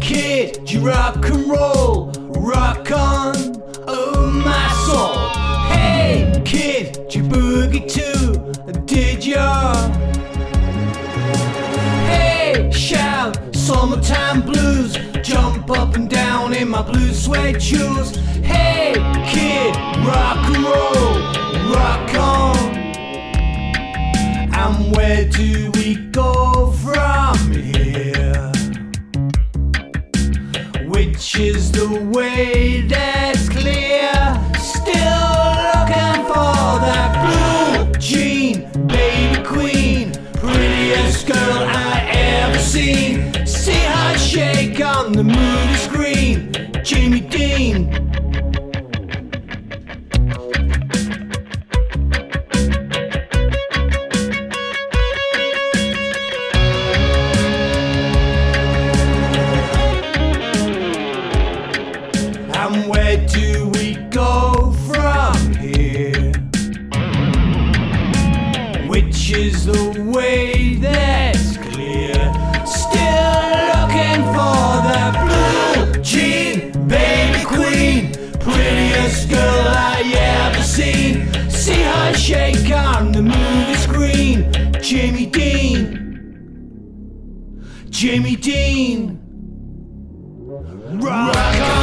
Kid, you rock and roll, rock on, oh my soul. Hey kid, you boogie too, did ya? Hey, shout, summertime blues, jump up and down in my blue suede shoes. Hey kid, rock and roll, rock on. And where do we go from here? Which is the way that's clear? Still looking for that blue jean, baby queen, prettiest girl I ever seen. See her shake on the movie screen, Jimmy Dean. And where do we go from here? Which is the way that's clear? Still looking for that blue jean, baby queen, prettiest girl I ever seen. See her shake on the movie screen, Jimmy Dean, Jimmy Dean. Rock on.